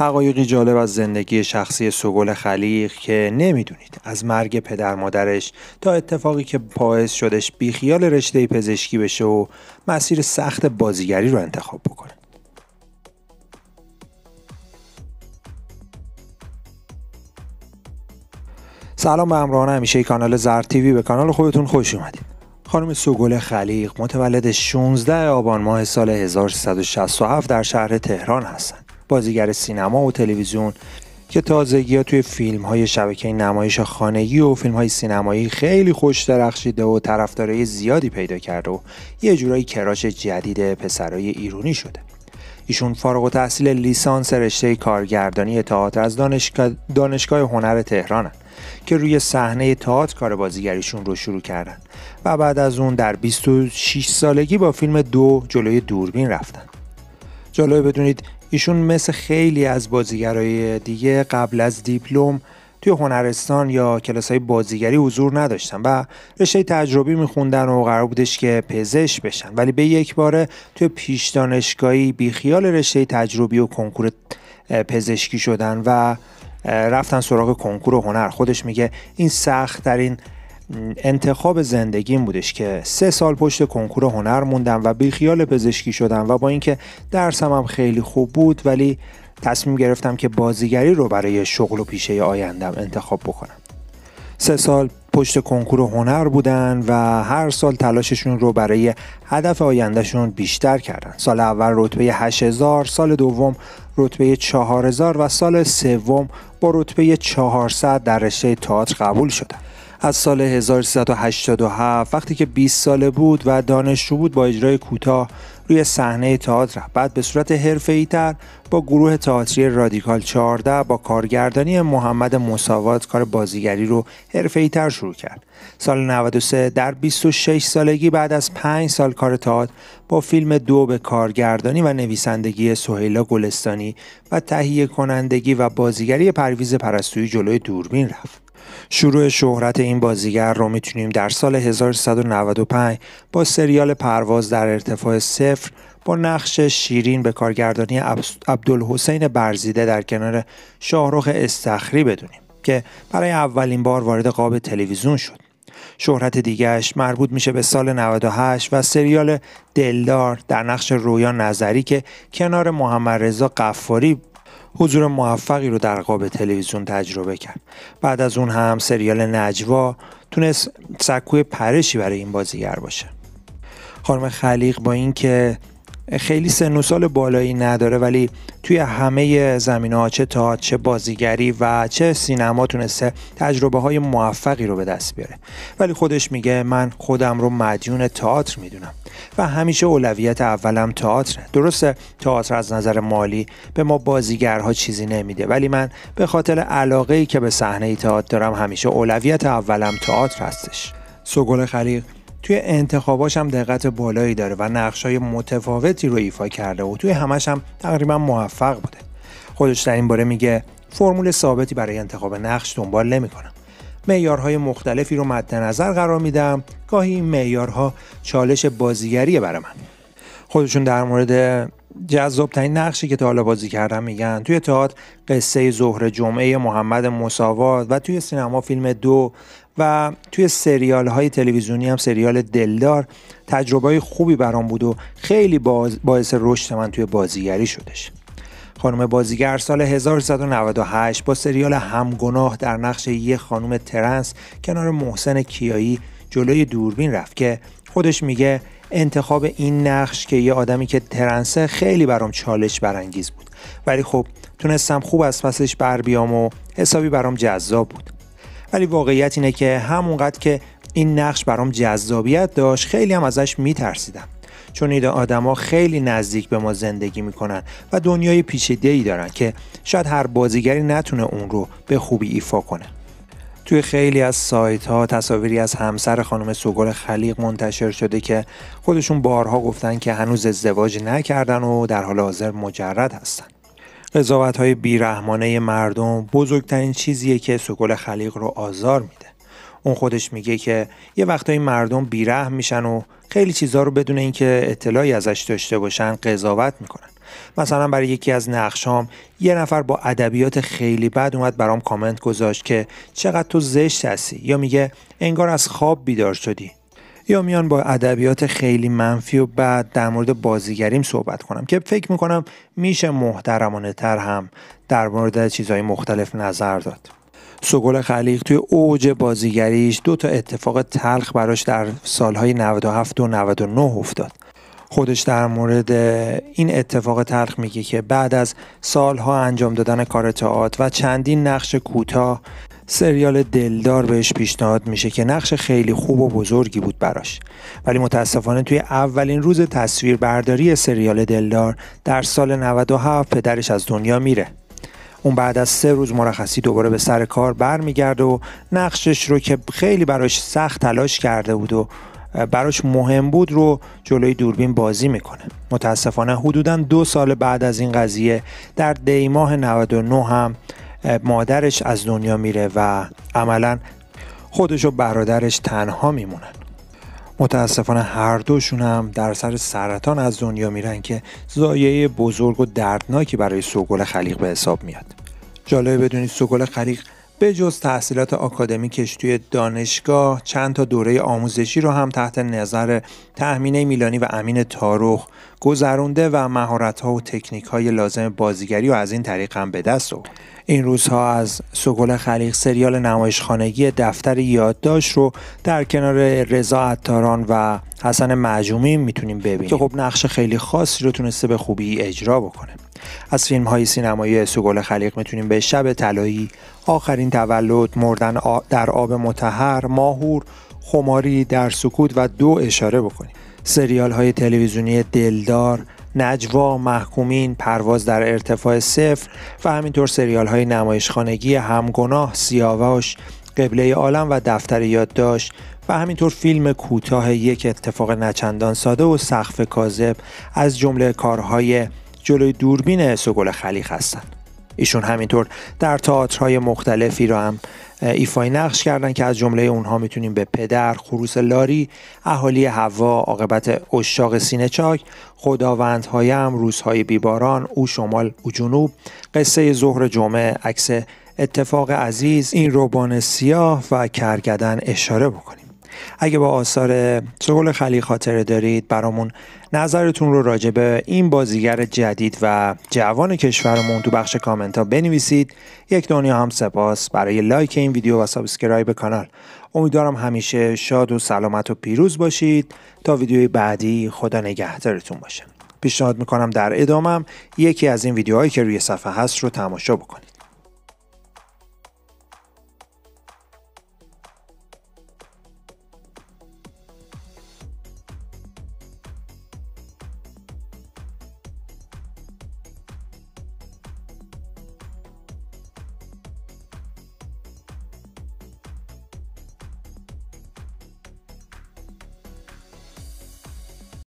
حقایقی جالب از زندگی شخصی سوگل خلیق که نمیدونید، از مرگ پدر مادرش تا اتفاقی که باعث شدش بیخیال رشته پزشکی بشه و مسیر سخت بازیگری رو انتخاب بکنه. سلام به همراهان همیشه کانال زرد تیوی، به کانال خودتون خوش اومدید. خانم سوگل خلیق متولد 16 آبان ماه سال 1367 در شهر تهران هستند. بازیگر سینما و تلویزیون که تازگی‌ها توی فیلم‌های شبکه نمایش خانگی و فیلم‌های سینمایی خیلی خوش درخشیده و طرفدارای زیادی پیدا کرده و یه جورایی کراش جدید پسرای ایرانی شده. ایشون فارغ التحصیل لیسانس رشته کارگردانی تئاتر از دانشگاه هنر تهرانن که روی صحنه تئاتر کار بازیگریشون رو شروع کردن و بعد از اون در 26 سالگی با فیلم دو جلوی دوربین رفتن. جالبه بدونید ایشون مثل خیلی از بازیگرای دیگه قبل از دیپلم توی هنرستان یا کلاس‌های بازیگری حضور نداشتن و رشته تجربی می‌خوندن و قرار بودش که پزشک بشن، ولی به یک باره توی پیش دانشگاهی بیخیال رشته تجربی و کنکور پزشکی شدن و رفتن سراغ کنکور هنر. خودش میگه این سخت‌ترین انتخاب زندگیم بودش که 3 سال پشت کنکور هنر موندم و بیخیال پزشکی شدم و با اینکه درسم هم خیلی خوب بود ولی تصمیم گرفتم که بازیگری رو برای شغل و پیشه آیندم انتخاب بکنم. 3 سال پشت کنکور هنر بودن و هر سال تلاششون رو برای هدف آیندهشون بیشتر کردن. سال اول رتبه 8000، سال دوم رتبه 4000 و سال سوم با رتبه 400 در رشته تئاتر قبول شدن. از سال 1387 وقتی که 20 ساله بود و دانشجو بود با اجرای کوتاه روی صحنه تئاتر رفت. بعد به صورت حرفه‌ای‌تر با گروه تئاتری رادیکال 14 با کارگردانی محمد مساوات کار بازیگری رو حرفه‌ای‌تر شروع کرد. سال 93 در 26 سالگی بعد از 5 سال کار تئاتر با فیلم دو به کارگردانی و نویسندگی سهیلا گلستانی و تهیه کنندگی و بازیگری پرویز پرستوی جلوی دوربین رفت. شروع شهرت این بازیگر رو میتونیم در سال 1395 با سریال پرواز در ارتفاع 0 با نقش شیرین به کارگردانی عبدالحسین برزیده در کنار شاهرخ استخری بدونیم که برای اولین بار وارد قاب تلویزیون شد. شهرت دیگرش مربوط میشه به سال 98 و سریال دلدار در نقش رویا نظری که کنار محمد رضا قفاری حضور موفقی رو در قاب تلویزیون تجربه کرد. بعد از اون هم سریال نجوا تونست سکوی پرشی برای این بازیگر باشه. خانم خلیق با اینکه خیلی سن و سال بالایی نداره ولی توی همه زمینه‌ها چه تئاتر چه بازیگری و چه سینما تونسته تجربه های موفقی رو به دست بیاره، ولی خودش میگه من خودم رو مدیون تئاتر میدونم و همیشه اولویت اولم تئاتره. درسته تئاتر از نظر مالی به ما بازیگرها چیزی نمیده، ولی من به خاطر علاقه‌ای که به صحنه تئاتر دارم همیشه اولویت اولم تئاتر هستش. سوگل خلیق توی انتخاباش هم دقت بالایی داره و نقشای متفاوتی رو ایفا کرده و توی همش هم تقریبا موفق بوده. خودش در این باره میگه فرمول ثابتی برای انتخاب نقش دنبال نمیکنم. معیارهای مختلفی رو مد نظر قرار میدم، گاهی این معیارها چالش بازیگریه برای من. خودشون در مورد جذاب‌ترین نقشی که تا حالا بازی کردن میگن توی تئاتر قصه ظهر جمعه محمد مساوات و توی سینما فیلم دو و توی سریال های تلویزیونی هم سریال دلدار تجربه خوبی برام بود و خیلی باعث رشد من توی بازیگری شدش. خانم بازیگر سال 1398 با سریال همگناه در نقش یه خانم ترنس کنار محسن کیایی جلوی دوربین رفت که خودش میگه انتخاب این نقش که یه آدمی که ترنسه خیلی برام چالش برانگیز بود، ولی خب تونستم خوب از پسش بر بیام و حسابی برام جذاب بود. ولی واقعیت اینه که همونقدر که این نقش برام جذابیت داشت خیلی هم ازش میترسیدم، چون این آدما خیلی نزدیک به ما زندگی میکنن و دنیای پیچیده‌ای دارن که شاید هر بازیگری نتونه اون رو به خوبی ایفا کنه. توی خیلی از سایت‌ها تصاویری از همسر خانم سوگل خلیق منتشر شده که خودشون بارها گفتن که هنوز ازدواج نکردن و در حال حاضر مجرد هستن. قضاوت‌های بیرحمانه مردم بزرگترین چیزیه که سوگل خلیق رو آزار میده. اون خودش میگه که یه وقتایی مردم بیرحم میشن و خیلی چیزا رو بدون اینکه اطلاعی ازش داشته باشن قضاوت میکنن مثلا برای یکی از نقشام یه نفر با ادبیات خیلی بد اومد برام کامنت گذاشت که چقدر تو زشت هستی، یا میگه انگار از خواب بیدار شدی، یا میان با ادبیات خیلی منفی و بعد در مورد بازیگریم صحبت کنم که فکر میکنم میشه محترمانه تر هم در مورد چیزهای مختلف نظر داد. سوگل خلیق توی اوج بازیگریش دو تا اتفاق تلخ براش در سالهای 97 و 99 افتاد. خودش در مورد این اتفاق تلخ میگه که بعد از سالها انجام دادن کار تئاتر و چندین نقش کوتاه، سریال دلدار بهش پیشنهاد میشه که نقش خیلی خوب و بزرگی بود براش، ولی متاسفانه توی اولین روز تصویربرداری سریال دلدار در سال 97 پدرش از دنیا میره. اون بعد از 3 روز مرخصی دوباره به سر کار برمیگرده و نقشش رو که خیلی براش سخت تلاش کرده بود و براش مهم بود رو جلوی دوربین بازی میکنه. متاسفانه حدوداً 2 سال بعد از این قضیه در دیماه 99 هم مادرش از دنیا میره و عملاً خودش و برادرش تنها میمونن. متاسفانه هر دوشون هم در سر سرطان از دنیا میرن که زایه بزرگ و دردناکی برای سوگل خلیق به حساب میاد. جالب بدونید سوگل خلیق به جز تحصیلات آکادمیکش توی دانشگاه چند تا دوره آموزشی رو هم تحت نظر تهمینه میلانی و امین تاروخ گذرونده و مهارت‌ها و تکنیک‌های لازم بازیگری و از این طریق هم به دست آورد. این روزها از سوگل خلیق سریال نمایشخانگی دفتر یادداشت رو در کنار رضا عطاران و حسن مجموعی میتونیم ببینیم که خب نقش خیلی خاصی رو تونسته به خوبی اجرا بکنه. از فیلم‌های سینمایی سوگل خلیق میتونیم به شب طلایی، آخرین تولد، مردن در آب مطهر، ماهور، خماری در سکوت و دو اشاره بکنیم. سریال‌های تلویزیونی دلدار، نجوا، محکومین، پرواز در ارتفاع صفر و همینطور سریال‌های نمایشخانگی همگناه، سیاوش، قبله عالم و دفتر یادداشت و همینطور فیلم کوتاه یک اتفاق نچندان ساده و سقف کاذب از جمله کارهای جلوی دوربین سوگل خلیق هستن. ایشون همینطور در تئاترهای مختلفی را هم ایفای نقش کردن که از جمله اونها میتونیم به پدر، خروس لاری، اهالی هوا، عاقبت عشاق سینه چاک، خداوندهایم، روزهای بیباران، او شمال او جنوب، قصه ظهر جمعه، عکس اتفاق عزیز، این روبان سیاه و کرگدن اشاره بکنیم. اگه با آثار سوگل خلیق خاطره دارید برامون نظرتون رو راجع به این بازیگر جدید و جوان کشورمون تو بخش کامنت ها بنویسید. یک دنیا هم سپاس برای لایک این ویدیو و سابسکرایب کانال. امیدوارم همیشه شاد و سلامت و پیروز باشید. تا ویدیوی بعدی خدا نگهدارتون باشه. پیشنهاد میکنم در ادامم یکی از این ویدیوهایی که روی صفحه هست رو تماشا بکنید.